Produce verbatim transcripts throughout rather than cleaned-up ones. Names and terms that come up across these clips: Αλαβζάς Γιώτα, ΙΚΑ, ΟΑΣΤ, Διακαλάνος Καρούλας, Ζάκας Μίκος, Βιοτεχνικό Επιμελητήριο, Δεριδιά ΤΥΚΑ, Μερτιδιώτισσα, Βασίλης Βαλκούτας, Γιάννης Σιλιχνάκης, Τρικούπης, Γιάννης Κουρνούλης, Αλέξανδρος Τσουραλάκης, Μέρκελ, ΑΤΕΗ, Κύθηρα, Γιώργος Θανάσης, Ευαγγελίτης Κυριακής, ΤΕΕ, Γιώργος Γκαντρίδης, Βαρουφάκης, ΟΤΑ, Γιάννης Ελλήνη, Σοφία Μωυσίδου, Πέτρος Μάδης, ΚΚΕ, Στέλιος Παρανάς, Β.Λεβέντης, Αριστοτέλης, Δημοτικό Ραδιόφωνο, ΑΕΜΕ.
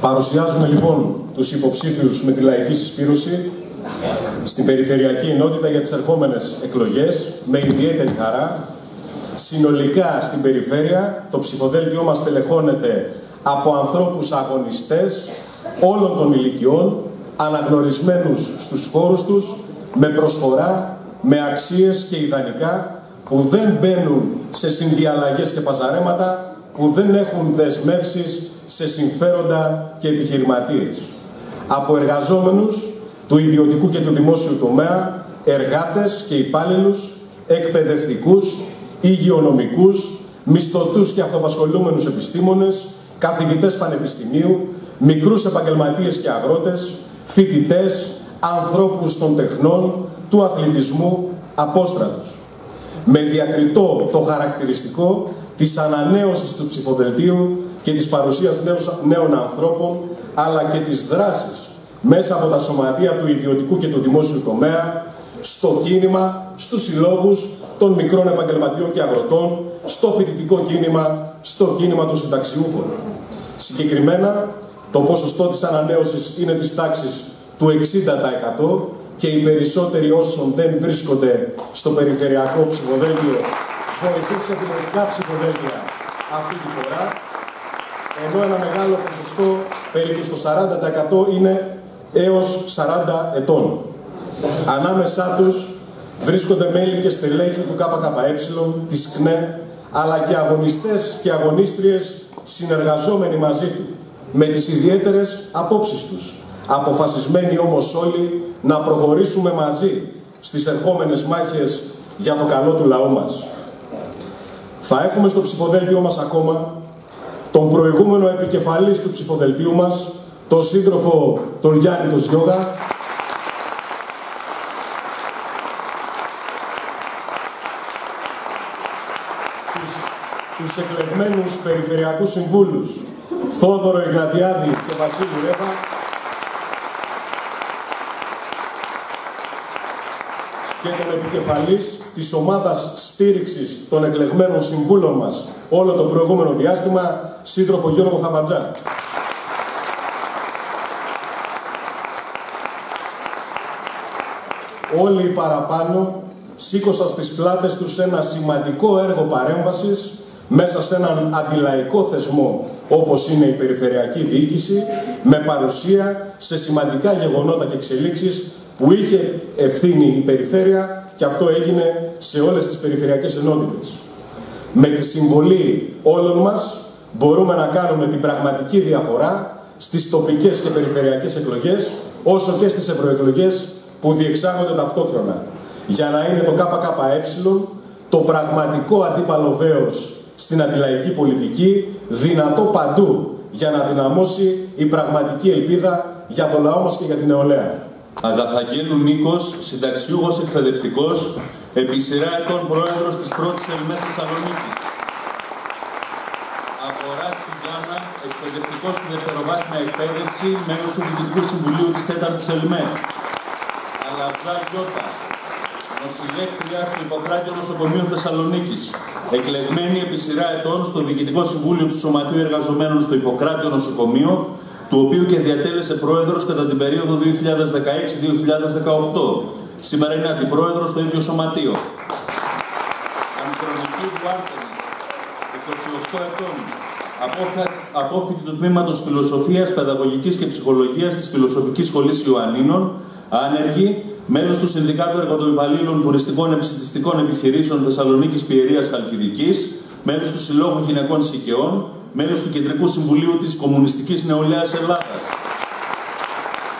Παρουσιάζουμε λοιπόν τους υποψήφιους με τη λαϊκή συσπήρωση στην Περιφερειακή Ενότητα για τις ερχόμενες εκλογές με ιδιαίτερη χαρά. Συνολικά στην περιφέρεια το ψηφοδέλτιό μας τελεχώνεται από ανθρώπους αγωνιστές όλων των ηλικιών, αναγνωρισμένους στους χώρους τους, με προσφορά, με αξίες και ιδανικά, που δεν μπαίνουν σε συνδιαλλαγές και παζαρέματα, που δεν έχουν δεσμεύσεις σε συμφέροντα και επιχειρηματίες. Από εργαζόμενους του ιδιωτικού και του δημόσιου τομέα, εργάτες και υπάλληλους, εκπαιδευτικούς, υγειονομικούς, μισθωτούς και αυτοαπασχολούμενους επιστήμονες, καθηγητές πανεπιστημίου, μικρούς επαγγελματίες και αγρότες, φοιτητές, ανθρώπους των τεχνών, του αθλητισμού, απόστρατους. Με διακριτό το χαρακτηριστικό της ανανέωσης του ψηφοδελτίου και της παρουσίας νέων ανθρώπων, αλλά και της δράσης μέσα από τα σωματεία του ιδιωτικού και του δημόσιου τομέα, στο κίνημα, στους συλλόγους των μικρών επαγγελματιών και αγροτών, στο φοιτητικό κίνημα, στο κίνημα των συνταξιούχων. Συγκεκριμένα, το ποσοστό της ανανέωσης είναι της τάξης του εξήντα τοις εκατό και οι περισσότεροι όσων δεν βρίσκονται στο περιφερειακό ψηφοδέλτιο βοηθούν σε δημοτικά ψηφοδέλτια αυτή τη φορά, ενώ ένα μεγάλο ποσοστό, περίπου στο σαράντα τοις εκατό, είναι έως σαράντα ετών. Ανάμεσά τους βρίσκονται μέλη και στελέχη του ΚΚΕ, της ΚΝΕ, αλλά και αγωνιστές και αγωνίστριες συνεργαζόμενοι μαζί του, με τις ιδιαίτερες απόψεις τους. Αποφασισμένοι όμως όλοι να προχωρήσουμε μαζί στις ερχόμενες μάχες για το καλό του λαού μας. Θα έχουμε στο ψηφοδέλτιό μας ακόμα τον προηγούμενο επικεφαλής του ψηφοδελτίου μας, τον σύντροφο τον Γιάννη τον Γιώτα, τους εκλεγμένους περιφερειακούς συμβούλους Θόδωρο Εγκρατιάδη και Βασίλη Ρέβα, και τον επικεφαλής της ομάδας στήριξης των εκλεγμένων συμβούλων μας όλο το προηγούμενο διάστημα, σύντροφο Γιώργο Θαμαντζά. Όλοι οι παραπάνω σήκωσαν στις πλάτες τους ένα σημαντικό έργο παρέμβασης μέσα σε έναν αντιλαϊκό θεσμό όπως είναι η περιφερειακή διοίκηση, με παρουσία σε σημαντικά γεγονότα και εξελίξεις που είχε ευθύνη η περιφέρεια, και αυτό έγινε σε όλες τις περιφερειακές ενότητες. Με τη συμβολή όλων μας μπορούμε να κάνουμε την πραγματική διαφορά στις τοπικές και περιφερειακές εκλογές, όσο και στις ευρωεκλογές που διεξάγονται ταυτόχρονα, για να είναι το ΚΚΕ το πραγματικό αντίπαλο δέος στην αντιλαϊκή πολιτική, δυνατό παντού για να δυναμώσει η πραγματική ελπίδα για τον λαό μας και για την νεολαία. Αγαθαγγέλου Μίκος, συνταξιούχος εκπαιδευτικός, επί σειρά ετών πρόεδρος της πρώτης Ελληνικής Θεσσαλονίκης. Αγοράς του Γιάννα, εκπαιδευτικός στην δευτεροβάθμια εκπαίδευση, μέλος του Διοικητικού Συμβουλίου της τέταρτης ΕΛΜΕ. Αλαβζά Γιώτα, νοσηλεύτρια του Ιπποκράτειο Νοσοκομείου Θεσσαλονίκης, εκλεγμένη επί σειρά ετών στο Διοικητικό Συμβούλιο του Σωματείου Εργαζομένων στο Ιπποκράτειο Νοσοκομείο, του οποίου και διατέλεσε πρόεδρος κατά την περίοδο δύο χιλιάδες δεκαέξι με δύο χιλιάδες δεκαοκτώ. Σήμερα είναι αντιπρόεδρος στο ίδιο σωματείο. Αντρονική Βάρτενης, είκοσι οκτώ ετών, απόφοιτος του τμήματος Φιλοσοφίας, Παιδαγωγικής και Ψυχολογίας της Φιλοσοφικής Σχολής Ιωαννίνων, άνεργη, μέλος του Συνδικάτου Εργατοϊπαλλήλων Τουριστικών Επιστημιστικών Επιχειρήσεων Θεσσαλονίκης Πιερίας Χαλκιδικής, μέλος του Συλλόγου Γυναικών Σικαιών, μέλος του Κεντρικού Συμβουλίου της Κομμουνιστικής Νεολαίας Ελλάδας.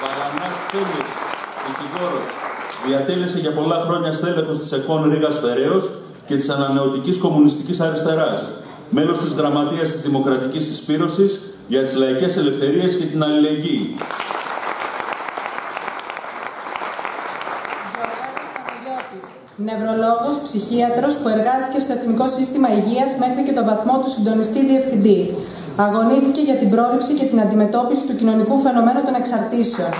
Παρανάς Στέλιος, δικηγόρος, διατέλεσε για πολλά χρόνια στέλεχος της ΕΚΟΝ Ρήγας Φεραίος και της Ανανεωτικής Κομμουνιστικής Αριστεράς, μέλος της Γραμματείας της Δημοκρατικής Συσπήρωσης για τις Λαϊκές Ελευθερίες και την Αλληλεγγύη. Νευρολόγος, ψυχίατρος που εργάστηκε στο Εθνικό Σύστημα Υγείας μέχρι και τον βαθμό του συντονιστή διευθυντή. Αγωνίστηκε για την πρόληψη και την αντιμετώπιση του κοινωνικού φαινομένου των εξαρτήσεων.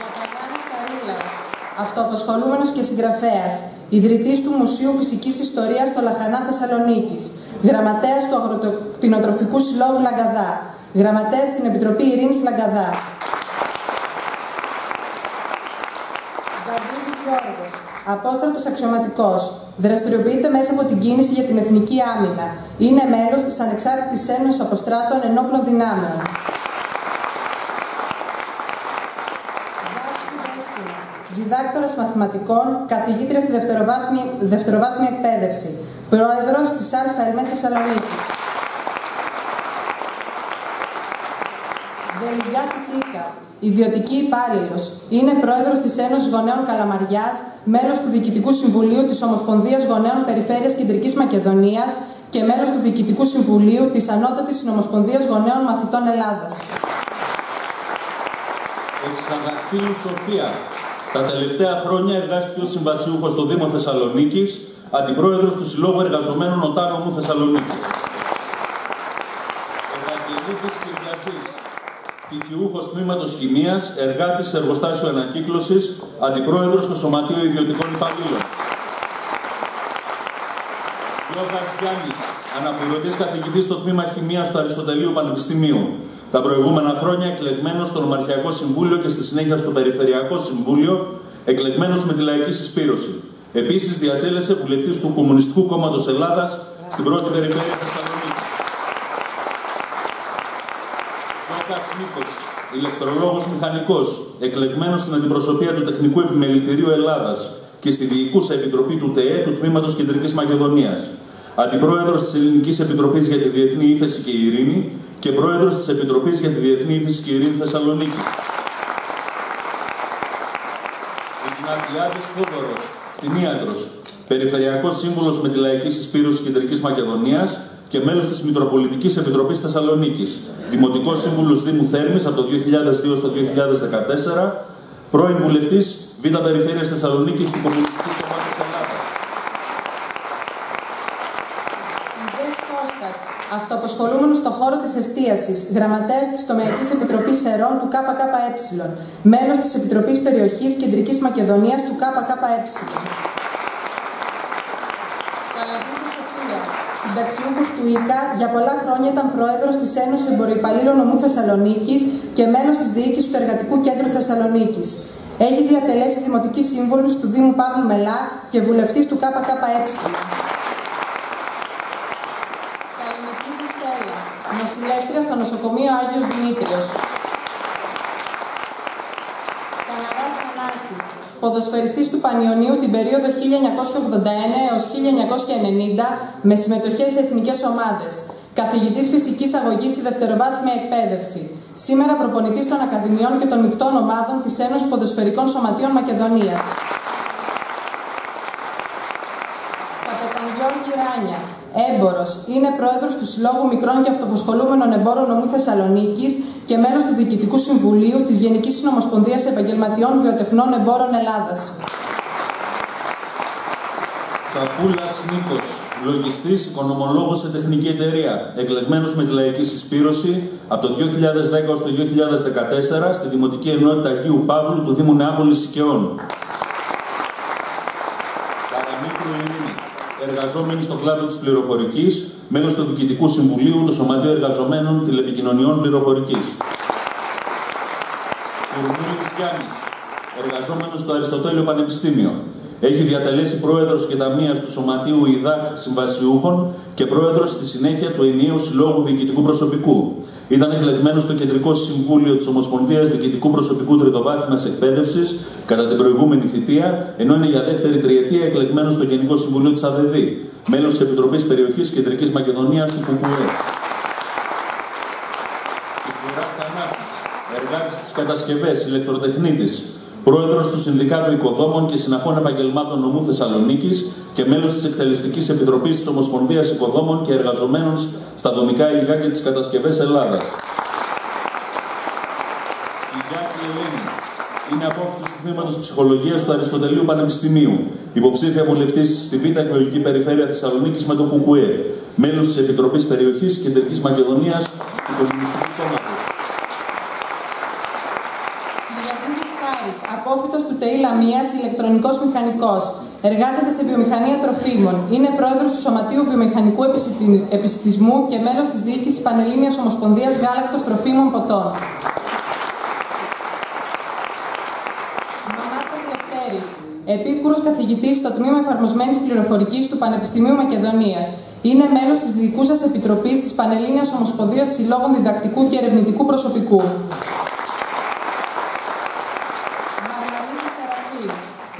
Διακαλάνος Καρούλας, αυτοαποσχολούμενος και συγγραφέας, ιδρυτής του Μουσείου Φυσικής Ιστορίας στο Λαχανά Θεσσαλονίκης, γραμματέας του Αγροτο... Κτηνοτροφικού Συλλόγου Λαγκαδά, γραμματέας στην Επιτροπή Ειρήνης Λαγκαδά. Γκαντρίδης Γιώργος, απόστρατος αξιωματικός, δραστηριοποιείται μέσα από την κίνηση για την Εθνική Άμυνα. Είναι μέλος της Ανεξάρτητης Ένωσης Αποστράτων Ενόπλων Δυνάμεων. Διδάκτορας μαθηματικών, καθηγήτρια στη δευτεροβάθμια, δευτεροβάθμια εκπαίδευση, πρόεδρος της ΑΕΜΕ Θεσσαλονίκης. Δεριδιά ΤΥΚΑ, ιδιωτική υπάλληλος, είναι πρόεδρος της Ένωσης Γονέων Καλαμαριάς, μέλος του Διοικητικού Συμβουλίου της Ομοσπονδίας Γονέων Περιφέρειας Κεντρικής Μακεδονίας και μέλος του Διοικητικού Συμβουλίου της Ανώτατης Συνομοσπονδίας Γονέων Μαθητών Ελλάδας. Εξαγακτήλου Σοφία. Τα τελευταία χρόνια εργάστηκε ως συμβασιούχος στο Δήμο Θεσσαλονίκης, αντιπρόεδρος του Συλλόγου Εργαζομένων Οτάνομου Θεσσαλονίκης. Ευαγγελίτης Κυριακής, πτυχιούχος τμήματος Χημίας, εργάτης εργοστάσιο ανακύκλωσης, αντιπρόεδρος στο Σωματείο Ιδιωτικών Υπαλλήλων. Λιώκας Γιάννης, αναπληρωτής καθηγητής στο τμήμα Χημίας του Αριστοτελείου Πανεπιστημίου. Τα προηγούμενα χρόνια εκλεγμένος στο Νομαρχιακό Συμβούλιο και στη συνέχεια στο Περιφερειακό Συμβούλιο, εκλεγμένος με τη λαϊκή συσπήρωση. Επίσης, διατέλεσε βουλευτής του Κομμουνιστικού Κόμματος Ελλάδας στην πρώτη περιφέρεια Θεσσαλονίκης. Ζάκας Μίκος, ηλεκτρολόγος μηχανικός, εκλεγμένος στην αντιπροσωπεία του Τεχνικού Επιμελητηρίου Ελλάδας και στη Διοικούσα Επιτροπή του ΤΕΕ του Τμήματος Κεντρικής Μακεδονίας. Αντιπρόεδρος της Ελληνικής Επιτροπής για τη Διεθνή Ύφεση και Ειρήνη και πρόεδρος της Επιτροπής για τη Διεθνή Ύφεση και Ειρήνη Θεσσαλονίκη. Εγκρατιάδης Θόδωρος, κτηνίατρος, περιφερειακός σύμβουλος με τη Λαϊκή Συσπήρωση Κεντρικής Μακεδονίας και μέλος της Μητροπολιτικής Επιτροπής Θεσσαλονίκης, δημοτικός σύμβουλος Δήμου Θέρμης από το δύο χιλιάδες δύο στο δύο χιλιάδες δεκατέσσερα, πρώην βουλευτής Β' Περιφέρειας Θεσσαλονίκης του Κομμουνιστικού Κόμματος Ελλάδας. Αυτοαποσχολούμενος στον χώρο της εστίασης, γραμματέας της Τομεακής Επιτροπής Σερών του ΚΚΕ, μέλος της Επιτροπής Περιοχής Κεντρικής Μακεδονίας του ΚΚΕ. Καλαβίδη Σοφία, συνταξιούχος του ΙΚΑ, για πολλά χρόνια ήταν πρόεδρος της Ένωσης Εμποροϊπαλλήλων Ομού Θεσσαλονίκης και μέλος της Διοίκησης του Εργατικού Κέντρου Θεσσαλονίκης. Έχει διατελέσει δημοτική σύμβουλος του Δήμου Παύλου Μελά και βουλευτής του ΚΚΕ. Νοσηλεύτρια στο νοσοκομείο Άγιος Δημήτριος. Καναβάς Ανάσης, ποδοσφαιριστής του Πανιωνίου την περίοδο χίλια εννιακόσια ογδόντα ένα έως χίλια εννιακόσια ενενήντα με συμμετοχές σε εθνικές ομάδες. Καθηγητής φυσικής αγωγής στη δευτεροβάθμια εκπαίδευση. Σήμερα προπονητής των Ακαδημιών και των Μεικτών Ομάδων της Ένωσης Ποδοσφαιρικών Σωματείων Μακεδονίας. Έμπορος, είναι πρόεδρος του Συλλόγου Μικρών και Αυτοαποσχολούμενων Εμπόρων Ομού Θεσσαλονίκης και μέλος του Διοικητικού Συμβουλίου της Γενικής Συνομοσπονδίας Επαγγελματιών Βιοτεχνών Εμπόρων Ελλάδας. Καπούλας Νίκος, λογιστής, οικονομολόγος σε τεχνική εταιρεία, εκλεγμένος με τη λαϊκή συσπήρωση από το δύο χιλιάδες δέκα έως το δύο χιλιάδες δεκατέσσερα στη Δημοτική Ενότητα Αγίου Παύλου του Δήμου Νεάπολης Σικαιών. Εργαζόμενοι στον κλάδο της πληροφορικής, μέλος του Διοικητικού Συμβουλίου του Σωματείου Εργαζομένων Τηλεπικοινωνιών Πληροφορικής. Κουρνούλης Γιάννης, εργαζόμενος στο Αριστοτέλειο Πανεπιστήμιο. Έχει διατελέσει πρόεδρος και ταμείας του Σωματείου ΙΔΑΧ Συμβασιούχων και πρόεδρος στη συνέχεια του Ενιαίου Συλλόγου Διοικητικού Προσωπικού. Ήταν εκλεγμένος στο Κεντρικό Συμβούλιο της Ομοσπονδίας Διοικητικού Προσωπικού Τριτοβάθμιας Εκπαίδευσης κατά την προηγούμενη θητεία, ενώ είναι για δεύτερη τριετία εκλεγμένος στο Γενικό Συμβουλίο της ΑΔΕΔΥ, μέλος της Επιτροπής Περιοχής Κεντρικής Μακεδονίας του ΚΚΕ. Φοκουράστας Ανάστης, εργάτης στις κατασκευές, ηλεκτροτεχνίτης, πρόεδρος του Συνδικάτου Οικοδόμων και Συναφών Επαγγελμάτων Ομού Θεσσαλονίκης και μέλος της Εκτελεστικής Επιτροπής της Ομοσπονδίας Οικοδόμων και Εργαζομένων στα Δομικά Υλικά και τις Κατασκευές Ελλάδας. Η Γιάννη Ελλήνη είναι απόφοιτος του τμήματος Ψυχολογίας του Αριστοτελείου Πανεπιστημίου, υποψήφια βουλευτής στη Β' Εκλογική Περιφέρεια Θεσσαλονίκης με το ΚΚΕ, μέλος της Επιτροπής Περιοχής Κεντρικής Μακεδονίας του Κομμουνιστικού Κόμματος. Απόφοιτος του ΤΕΕ Λαμίας, ηλεκτρονικός μηχανικός, Εργάζεται σε βιομηχανία τροφίμων. Είναι πρόεδρος του Σωματείου Βιομηχανικού Επιστημισμού και μέλος της διοίκησης Πανελλήνιας Ομοσπονδίας Γάλακτος Τροφίμων Ποτών. Μανάτας Λευτέρης, επίκουρος καθηγητής στο Τμήμα Εφαρμοσμένης Πληροφορικής του Πανεπιστημίου Μακεδονίας. Είναι μέλος της Διοικούσας Επιτροπής της Πανελλήνιας Ομοσπονδίας Συλλόγων Διδακτικού και Ερευνητικού Προσωπικού.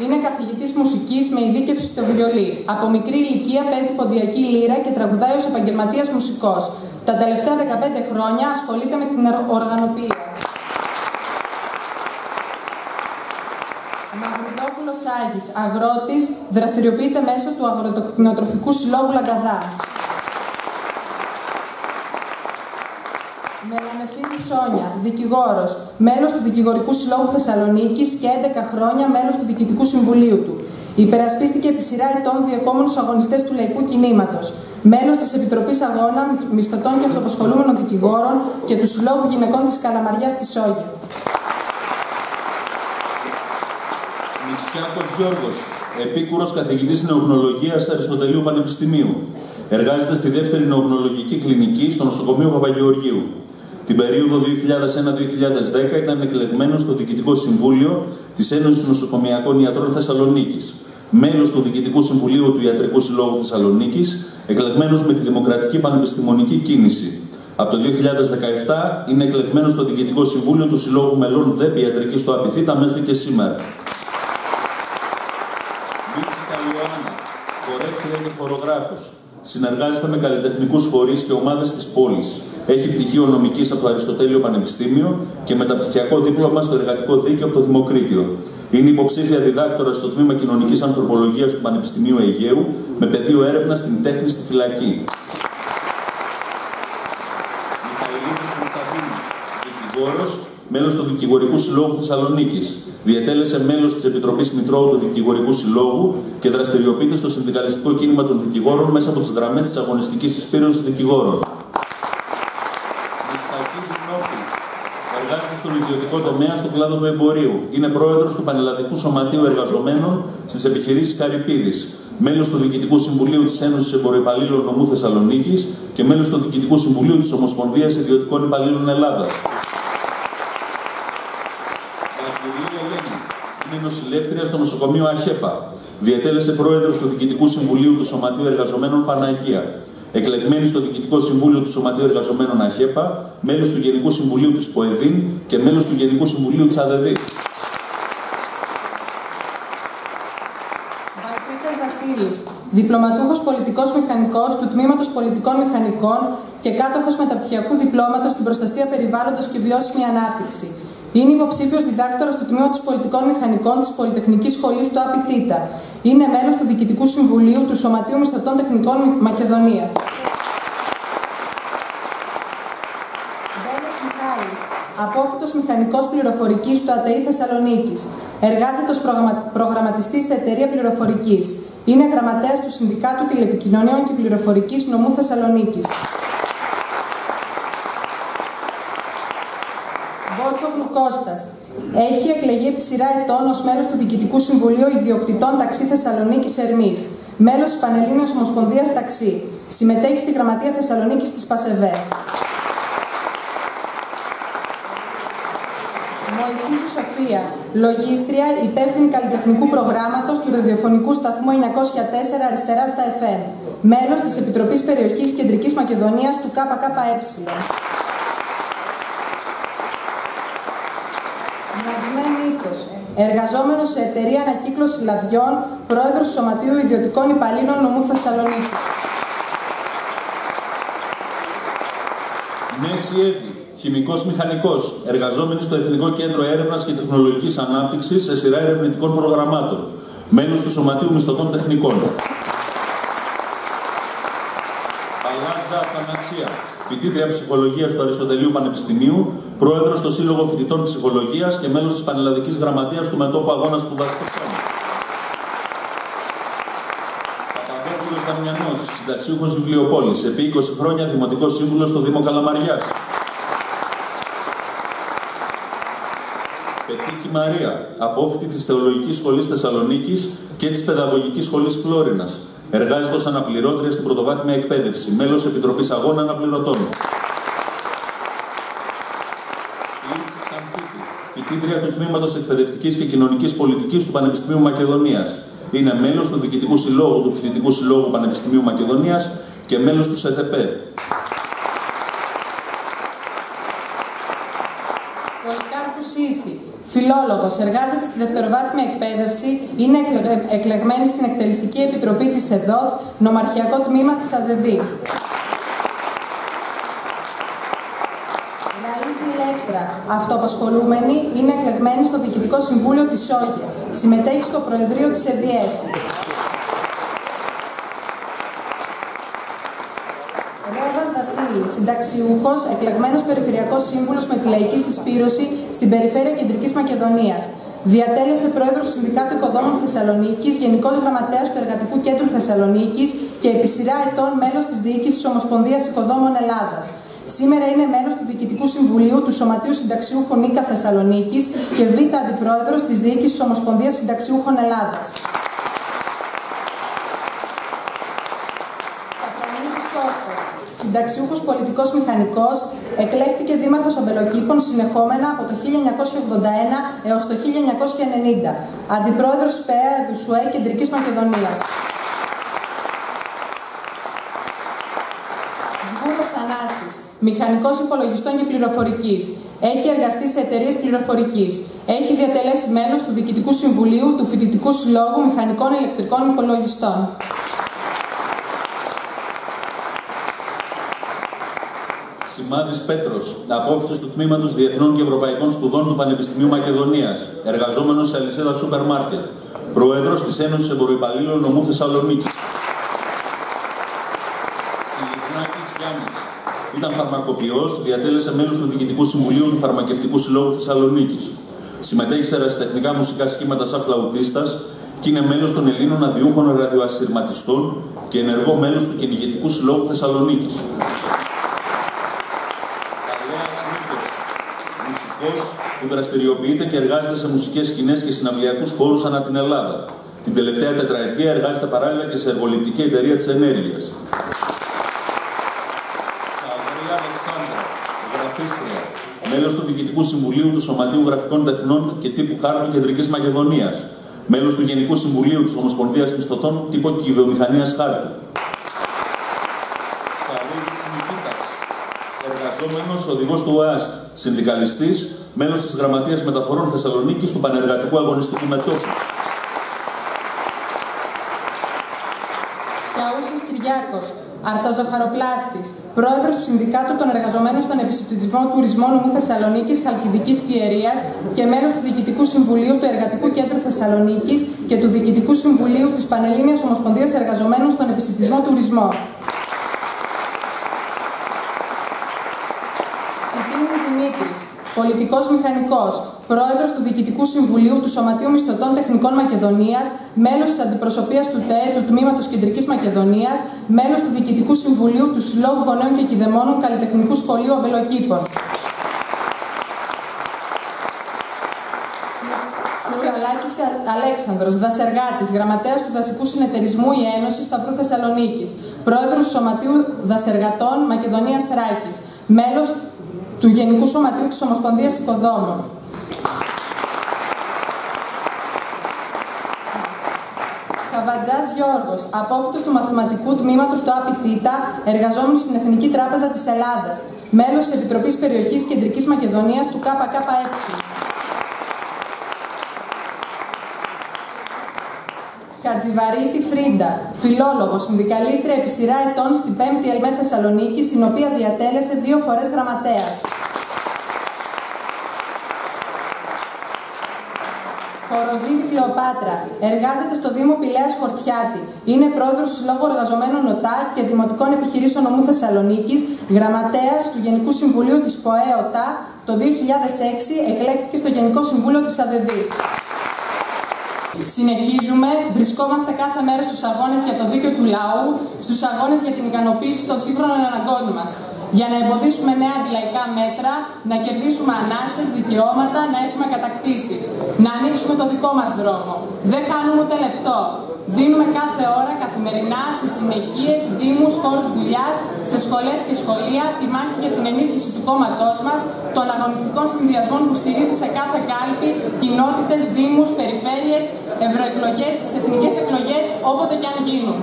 Είναι καθηγητής μουσικής με ειδίκευση στο βιολί. Από μικρή ηλικία παίζει ποντιακή λύρα και τραγουδάει ως επαγγελματίας μουσικός. Τα τελευταία δεκαπέντε χρόνια ασχολείται με την οργανωπία. Μαγνητόπουλος Άγης, αγρότης, δραστηριοποιείται μέσω του Αγροτοκτηνοτροφικού Συλλόγου Λαγκαδά. Μελανεφήνου Σόνια, δικηγόρος, μέλος του Δικηγορικού Συλλόγου Θεσσαλονίκης και έντεκα χρόνια μέλος του Διοικητικού Συμβουλίου του. Υπερασπίστηκε επί σειρά ετών διεκόμενους αγωνιστές του λαϊκού κινήματος. Μέλος της Επιτροπής Αγώνα Μισθωτών και Αυτοαπασχολούμενων Δικηγόρων και του Συλλόγου Γυναικών της Καλαμαριάς της ΣΟΓΙ. Μητσιάκος Γιώργος, επίκουρος καθηγητής νεογνωλογίας Αριστοτελείου Πανεπιστημίου. Εργάζεται στη δεύτερη νεογνωλογική κλινική στο νοσοκομείο Παπαγεωργίου. Την περίοδο δύο χιλιάδες ένα με δύο χιλιάδες δέκα ήταν εκλεγμένος στο Διοικητικό Συμβούλιο της Ένωσης Νοσοκομειακών Ιατρών Θεσσαλονίκης, μέλος του Διοικητικού Συμβουλίου του Ιατρικού Συλλόγου Θεσσαλονίκης, εκλεγμένος με τη Δημοκρατική Πανεπιστημονική Κίνηση. Από το δύο χιλιάδες δεκαεπτά είναι εκλεγμένος στο Διοικητικό Συμβούλιο του Συλλόγου Μελών ΔΕΠ Ιατρικής του ΑΠΘ μέχρι και σήμερα. Μπίτσης Καϊωάννη, χορεύτρια και χορογράφος. Συνεργάζεται με καλλιτεχνικούς φορείς και ομάδες της πόλης. Έχει πτυχίο νομικής από το Αριστοτέλειο Πανεπιστήμιο και μεταπτυχιακό δίπλωμα στο Εργατικό Δίκαιο από το Δημοκρίτιο. Είναι υποψήφια διδάκτορα στο Τμήμα Κοινωνικής Ανθρωπολογίας του Πανεπιστημίου Αιγαίου, με πεδίο έρευνα στην τέχνη στη φυλακή. Μιχαλίδος Μουταδίνος, δικηγόρος, μέλος του Δικηγορικού Συλλόγου Θεσσαλονίκης. Διετέλεσε μέλος της Επιτροπής Μητρώου του Δικηγορικού Συλλόγου και δραστηριοποιείται στο συνδικαλιστικό κίνημα των δικηγόρων μέσα από τις γραμμές της Αγωνιστικής Συσπήρωσης Δικηγόρων. Εργάζεται στον ιδιωτικό τομέα στον κλάδο του εμπορίου. Είναι πρόεδρος του Πανελλαδικού Σωματείου Εργαζομένων στις επιχειρήσεις Καρυπίδης. Μέλος του Διοικητικού Συμβουλίου της Ένωσης Εμποροϊπαλλήλων Νομού Θεσσαλονίκης και μέλος του Διοικητικού Συμβουλίου της Ομοσπονδίας Ιδιωτικών Υπαλλήλων Ελλάδας. Είναι νοσηλεύτρια στο νοσοκομείο ΑΧΕΠΑ. Διετέλεσε πρόεδρος του Διοικητικού Συμβουλίου του Σωματείου Εργαζομένων Παναγία. Εκλεγμένη στο Διοικητικό Συμβούλιο του Σωματείου Εργαζομένων ΑΧΕΠΑ, μέλος του Γενικού Συμβουλίου του ΣΠΟΕΔΗΝ και μέλος του Γενικού Συμβουλίου της ΑΔΕΔΥ. Βαλκούτας Βασίλης, διπλωματούχος πολιτικός μηχανικός του Τμήματος Πολιτικών Μηχανικών και κάτοχος μεταπτυχιακού διπλώματος στην προστασία περιβάλλοντος και βιώσιμη ανάπτυξη. Είναι υποψήφιος διδάκτορας του Τμήματος Πολιτικών Μηχανικών της Πολυτεχνικής Σχολής του ΑΠΘ. Είναι μέλος του Διοικητικού Συμβουλίου του Σωματείου Μισθωτών Τεχνικών Μακεδονίας. Βέλες Μιχάλης, απόφοιτος μηχανικός πληροφορικής του ΑΤΕΗ Θεσσαλονίκης. Εργάζεται ως προγραμματιστής σε εταιρεία πληροφορικής. Είναι γραμματέας του Συνδικάτου Τηλεπικοινωνιών και Πληροφορικής Νομού Θεσσαλονίκης. Κώστας. Έχει εκλεγεί επί σειρά ετών ως μέλος του Διοικητικού Συμβουλίου Ιδιοκτητών Ταξί Θεσσαλονίκης Ερμής, μέλος της Πανελλήνιας Ομοσπονδίας Ταξί. Συμμετέχει στη Γραμματεία Θεσσαλονίκης της ΠΑΣΕΒΕ. Μωυσίδου Σοφία, λογίστρια, υπεύθυνη καλλιτεχνικού προγράμματος του ραδιοφωνικού σταθμού εννιακόσια τέσσερα Αριστερά στα εφ εμ, μέλος της Επιτροπής Περιοχής Κεντρικής Μακεδονίας του ΚΚΕ. Νίκος, εργαζόμενος σε εταιρεία ανακύκλωση λαδιών, πρόεδρος του Σωματείου Ιδιωτικών Υπαλλήλων Νομού Θεσσαλονίκη. Μέση Εύη, χημικός μηχανικός, εργαζόμενη στο Εθνικό Κέντρο Έρευνας και Τεχνολογικής Ανάπτυξης σε σειρά ερευνητικών προγραμμάτων, μέλος του Σωματείου Μισθωτών Τεχνικών. Αλαβζά Ανάσια, φοιτήτρια ψυχολογίας του Αριστοτελείου Πανεπιστημίου, πρόεδρος στο Σύλλογο Φοιτητών Ψυχολογίας και μέλος της Πανελλαδικής Γραμματείας του Μετώπου Αγώνα Σπουδαστών. Παπαδόπουλος Δαμιανός, συνταξιούχος Βιβλιοπόλης, επί είκοσι χρόνια δημοτικός σύμβουλος στο Δήμο Καλαμαριάς. Πετίκη Μαρία, απόφοιτη της Θεολογικής Σχολής Θεσσαλονίκης και της Παιδαγωγικής Σχολής Φλόρινας. Εργάζεται ως αναπληρώτρια στην πρωτοβάθμια εκπαίδευση, μέλος Επιτροπής Αγών Αναπληρωτών. Φοιτήτρια του Τμήματος Εκπαιδευτικής και Κοινωνικής Πολιτικής του Πανεπιστημίου Μακεδονίας. Είναι μέλος του Διοικητικού Συλλόγου του Φοιτητικού Συλλόγου Πανεπιστημίου Μακεδονίας και μέλος του ΣΕΤΕΠΕ. Φιλόλογος, εργάζεται στη δευτεροβάθμια εκπαίδευση, είναι εκλεγμένη στην εκτελεστική επιτροπή της ΕΔΟΘ, νομαρχιακό τμήμα της ΑΔΕΔΥ. Λαΐζη Ηλέκτρα, αυτοαπασχολούμενη, είναι εκλεγμένη στο Διοικητικό Συμβούλιο της ΣΟΓΙ. Συμμετέχει στο Προεδρείο της ΕΔΙΕΦ. Ρέβας Βασίλη, συνταξιούχος, εκλεγμένος περιφερειακός σύμβουλος με τη λαϊκή συσπήρωση στην Περιφέρεια Κεντρικής Μακεδονίας. Διατέλεσε πρόεδρος του Συνδικάτου Οικοδόμων Θεσσαλονίκης, Γενικός Γραμματέας του Εργατικού Κέντρου Θεσσαλονίκης και επί σειρά ετών μέλος της Διοίκησης της Ομοσπονδίας Οικοδόμων Ελλάδας. Σήμερα είναι μέλος του Διοικητικού Συμβουλίου του Σωματείου Συνταξιούχων ΙΚΑ Θεσσαλονίκης και β' αντιπρόεδρος της Διοίκησης της Ομοσπονδίας Συνταξιούχων Ελλάδας. Συνταξιούχος πολιτικός μηχανικός, εκλέχτηκε δήμαρχος Αμπελοκήπων συνεχόμενα από το χίλια εννιακόσια ογδόντα ένα έως το χίλια εννιακόσια ενενήντα. Αντιπρόεδρος ΠΕΑ ΕΔΟΣΟΕ Κεντρικής Μακεδονίας. Γιώργος Θανάσης, μηχανικός υπολογιστών και πληροφορικής. Έχει εργαστεί σε εταιρείες πληροφορικής. Έχει διατελέσει μέλος του Διοικητικού Συμβουλίου του Φοιτητικού Συλλόγου Μηχανικών Ηλεκτρικών Υπολογιστών. Μάδης Πέτρος, απόφοιτος του Τμήματος Διεθνών και Ευρωπαϊκών Σπουδών του Πανεπιστημίου Μακεδονίας, εργαζόμενος σε αλυσίδα σούπερ μάρκετ, πρόεδρος της Ένωσης Εμποροϊπαλλήλων Νομού Θεσσαλονίκης. Σιλιχνάκης Γιάννης, ήταν φαρμακοποιός, διατέλεσε μέλος του Διοικητικού Συμβουλίου του Φαρμακευτικού Συλλόγου Θεσσαλονίκης. Συμμετέχει σε ερασιτεχνικά μουσικά σχήματα σαν φλαουτίστας και είναι μέλος των Ελλήνων Αδιούχων Ραδιοασυρματιστών και ενεργό μέλος του Κυνηγητικού Συλλόγου Θεσσαλονίκης. Που δραστηριοποιείται και εργάζεται σε μουσικές σκηνές και συναυλιακούς χώρους ανά την Ελλάδα. Την τελευταία τετραετία εργάζεται παράλληλα και σε εργοληπτική εταιρεία της ενέργειας. Σαββαρία Αλεξάνδρα, γραφίστρια, μέλος του Διοικητικού Συμβουλίου του Σωματείου Γραφικών Τεχνών και Τύπου Χάρτου Κεντρικής Μακεδονίας, μέλος του Γενικού Συμβουλίου της Ομοσπονδίας Μισθωτών Τύπο και Βιομηχανίας Χάρτου. Εργαζόμενος οδηγός του ΟΑΣΤ, συνδικαλιστής, μέλος της Γραμματείας Μεταφορών Θεσσαλονίκης του Πανεργατικού Αγωνιστικού Μετώπου. Σκιαούσης Κυριάκος, αρτοζοχαροπλάστης, πρόεδρος του Συνδικάτου των Εργαζομένων στον Επισητισμό Τουρισμό Νομού Θεσσαλονίκης Χαλκιδικής Πιερίας και μέλος του Διοικητικού Συμβουλίου του Εργατικού Κέντρου Θεσσαλονίκης και του Διοικητικού Συμβουλίου της Πανελλήνιας Ομοσπονδίας Εργαζομένων στον Επισητισμό Τουρισμό. Πολιτικός μηχανικός, πρόεδρος του Διοικητικού Συμβουλίου του Σωματείου Μισθωτών Τεχνικών Μακεδονίας, μέλος της Αντιπροσωπείας του ΤΕΕ του Τμήματος Κεντρικής Μακεδονίας, μέλος του Διοικητικού Συμβουλίου του Συλλόγου Γονέων και Κηδεμόνων Καλλιτεχνικού Σχολείου Αμπελοκήπων. Τσουραλάκης Αλέξανδρος, δασεργάτης, γραμματέας του Δασικού Συνεταιρισμού Η Ένωση Σταυρού Θεσσαλονίκης, πρόεδρος του Σωματείου Δασεργατών Μακεδονίας Θράκης, μέλος του Γενικού Σωματείου της Ομοσπονδίας Οικοδόμων. Θαμαντζάς Γιώργος, απόφοιτος του Μαθηματικού Τμήματος του ΑΠΘ, εργαζόμενος στην Εθνική Τράπεζα της Ελλάδας, μέλος της Επιτροπής Περιοχής Κεντρικής Μακεδονίας του ΚΚΕ. Χατζιβαρίτη Φρίντα, φιλόλογος, συνδικαλίστρια επί σειρά ετών στην πέμπτη ΕΛΜΕ Θεσσαλονίκη, στην οποία διατέλεσε δύο φορές γραμματέας. Χοροζίδη Κλεοπάτρα, εργάζεται στο Δήμο Πηλαίας Χορτιάτη. Είναι πρόεδρος του Συλλόγου Εργαζομένων ΟΤΑ και Δημοτικών Επιχειρήσεων Νομού Θεσσαλονίκης, γραμματέας του Γενικού Συμβουλίου της ΠΟΕ ΟΤΑ. Το δύο χιλιάδες έξι εκλέχθηκε στο Γενικό Συμβούλιο της ΑΔΕΔΥ. Συνεχίζουμε, βρισκόμαστε κάθε μέρα στους αγώνες για το δίκαιο του λαού, στους αγώνες για την ικανοποίηση των σύγχρονων αναγκών μας. για να εμποδίσουμε νέα αντιλαϊκά μέτρα, να κερδίσουμε ανάσες, δικαιώματα, να έχουμε κατακτήσεις, να ανοίξουμε το δικό μας δρόμο. Δεν χάνουμε ούτε λεπτό. Δίνουμε κάθε ώρα, καθημερινά, στις συνοικίες, δήμους, χώρους δουλειάς, σε σχολές και σχολεία, τη μάχη για την ενίσχυση του κόμματός μας, των αγωνιστικών συνδυασμών που στηρίζει σε κάθε κάλπη, κοινότητες, δήμους, περιφέρειες, ευρωεκλογές, τις εθνικές εκλογές, όποτε κι αν γίνουν.